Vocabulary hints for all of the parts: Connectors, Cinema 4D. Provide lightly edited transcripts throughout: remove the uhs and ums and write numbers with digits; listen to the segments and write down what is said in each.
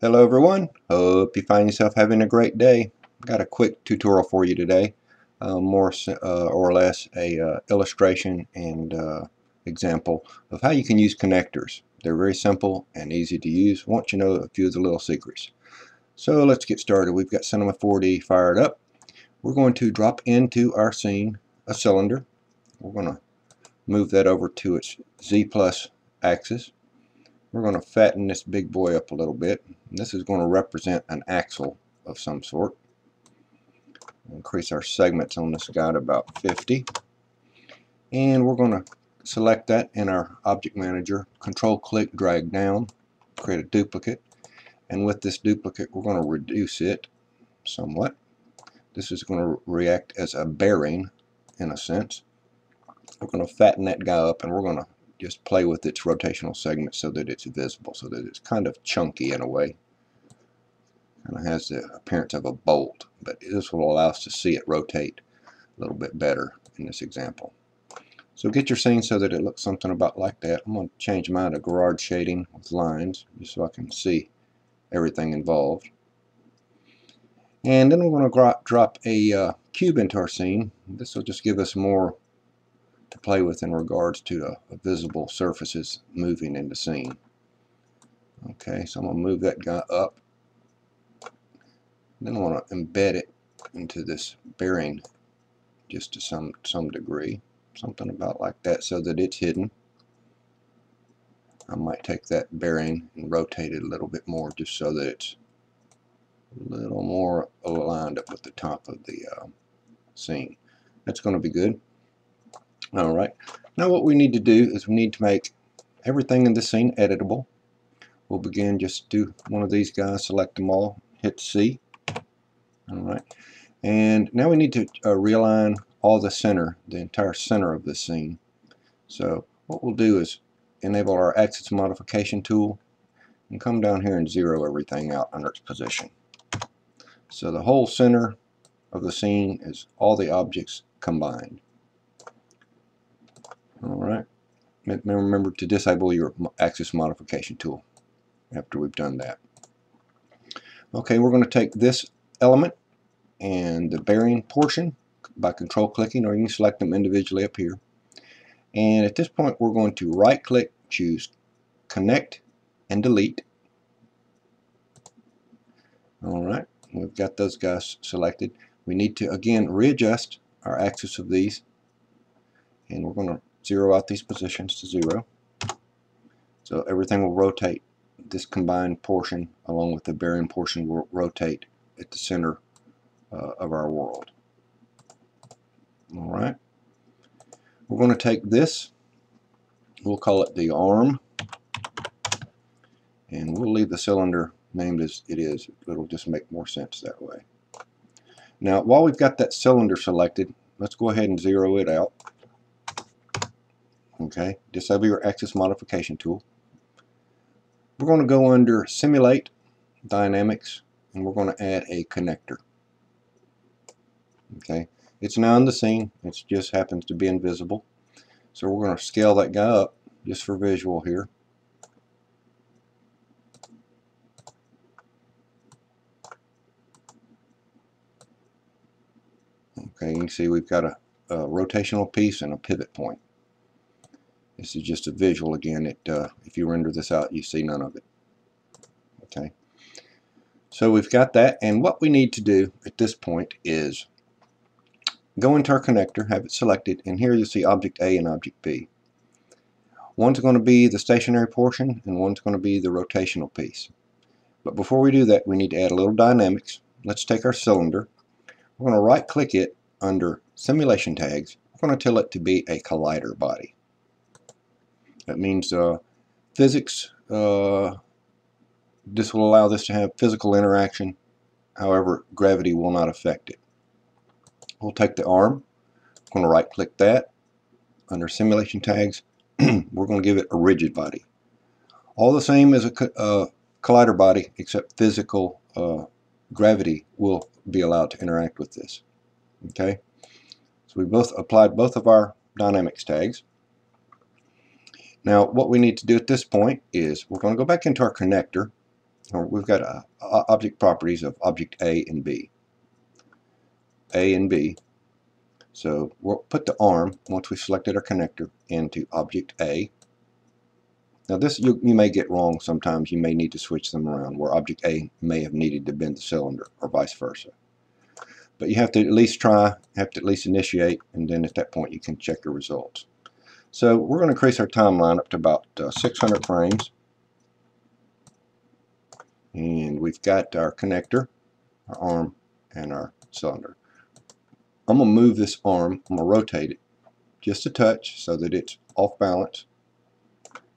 Hello everyone, hope you find yourself having a great day. Got a quick tutorial for you today, more or less a illustration and example of how you can use connectors. They're very simple and easy to use once you know a few of the little secrets. So let's get started. We've got Cinema 4D fired up. We're going to drop into our scene a cylinder. We're going to move that over to its Z+ axis. We're going to fatten this big boy up a little bit. This is going to represent an axle of some sort. Increase our segments on this guy to about 50. And we're going to select that in our object manager. Control click, drag down, create a duplicate. And with this duplicate, we're going to reduce it somewhat. This is going to react as a bearing in a sense. We're going to fatten that guy up and we're going to just play with its rotational segment so that it's visible, so that it's kind of chunky in a way. Kind of has the appearance of a bolt, but this will allow us to see it rotate a little bit better in this example. So get your scene so that it looks something about like that. I'm going to change mine to Garage Shading with lines just so I can see everything involved. And then we're going to drop a cube into our scene. This will just give us more to play with in regards to visible surfaces moving in the scene. Okay, so I'm going to move that guy up. Then I want to embed it into this bearing just to some degree. Something about like that so that it's hidden. I might take that bearing and rotate it a little bit more just so that it's a little more aligned up with the top of the scene. That's going to be good. Alright, now what we need to do is we need to make everything in the scene editable. We'll begin, just do one of these guys, select them all, hit C. Alright, and now we need to realign all the center, the entire center of the scene. So what we'll do is enable our axis modification tool and come down here and zero everything out under its position. So the whole center of the scene is all the objects combined. Alright, remember to disable your axis modification tool after we've done that. Okay, we're going to take this element and the bearing portion by control clicking, or you can select them individually up here. And at this point we're going to right click, choose connect and delete. Alright, we've got those guys selected. We need to again readjust our axis of these, and we're going to zero out these positions to zero. So everything will rotate. This combined portion along with the bearing portion will rotate at the center of our world. Alright. We're going to take this. We'll call it the arm. And we'll leave the cylinder named as it is. It'll just make more sense that way. Now while we've got that cylinder selected, let's go ahead and zero it out. Okay, disable your axis modification tool. We're going to go under Simulate, Dynamics, and we're going to add a connector. Okay, it's now in the scene, it just happens to be invisible. So we're going to scale that guy up just for visual here. Okay, you can see we've got a rotational piece and a pivot point. This is just a visual again. If you render this out, you see none of it. Okay. So we've got that, and what we need to do at this point is go into our connector, have it selected, and here you'll see object A and object B. One's going to be the stationary portion, and one's going to be the rotational piece. But before we do that, we need to add a little dynamics. Let's take our cylinder. We're going to right-click it under Simulation Tags. We're going to tell it to be a collider body. That means physics, this will allow this to have physical interaction, however gravity will not affect it. We'll take the arm, I'm going to right click that, under Simulation Tags, we're going to give it a rigid body. All the same as a collider body, except physical gravity will be allowed to interact with this. Okay, so we both applied both of our dynamics tags. Now what we need to do at this point is we're going to go back into our connector or we've got object properties of object A and B. So we'll put the arm, once we've selected our connector, into object A. Now this you may get wrong sometimes. You may need to switch them around where object A may have needed to bend the cylinder or vice versa. But you have to at least try, have to at least initiate, and then at that point you can check your results. So we're going to increase our timeline up to about 600 frames. And we've got our connector, our arm, and our cylinder. I'm going to move this arm, I'm going to rotate it just a touch so that it's off balance.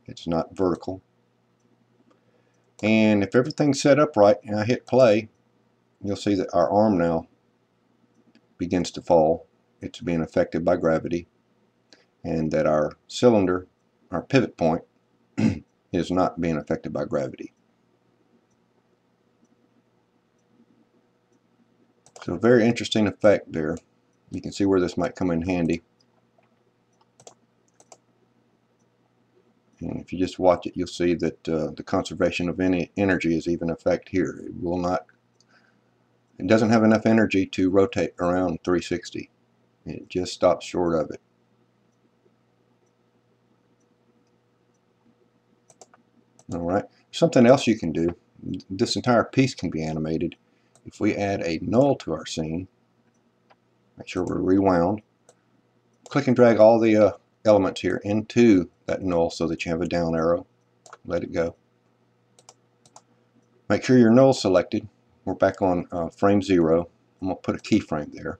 It's not vertical. And if everything's set up right and I hit play, you'll see that our arm now begins to fall. It's being affected by gravity, and that our cylinder, our pivot point, is not being affected by gravity. So a very interesting effect there. You can see where this might come in handy. And if you just watch it, you'll see that the conservation of any energy is even an effect here. It will not, it doesn't have enough energy to rotate around 360. It just stops short of it. Alright, something else you can do, this entire piece can be animated. If we add a null to our scene, make sure we're rewound, click and drag all the elements here into that null so that you have a down arrow. Let it go. Make sure your null is selected. We're back on frame 0. I'm going to put a keyframe there.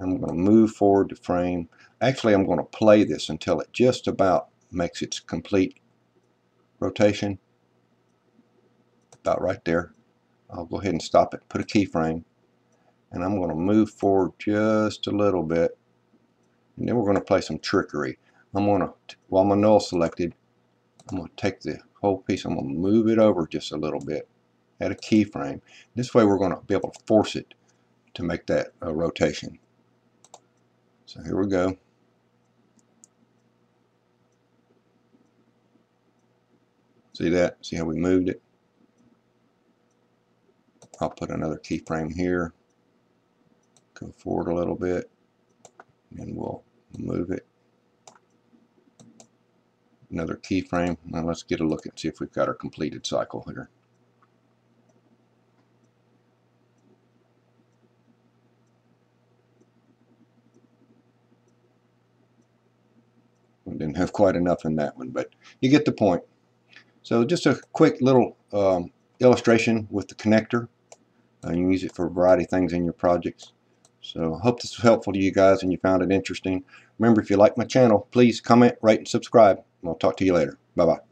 I'm going to move forward to frame. Actually, I'm going to play this until it just about makes its complete rotation. About right there. I'll go ahead and stop it. Put a keyframe. And I'm going to move forward just a little bit. And then we're going to play some trickery. I'm going to, while my null is selected, I'm going to take the whole piece, I'm going to move it over just a little bit, add a keyframe. This way we're going to be able to force it to make that rotation. So here we go. See that? See how we moved it? I'll put another keyframe here. Go forward a little bit. And we'll move it. Another keyframe. Now let's get a look and see if we've got our completed cycle here. We didn't have quite enough in that one, but you get the point. So just a quick little illustration with the connector. You can use it for a variety of things in your projects. So I hope this was helpful to you guys and you found it interesting. Remember, if you like my channel, please comment, rate, and subscribe. And I'll talk to you later. Bye-bye.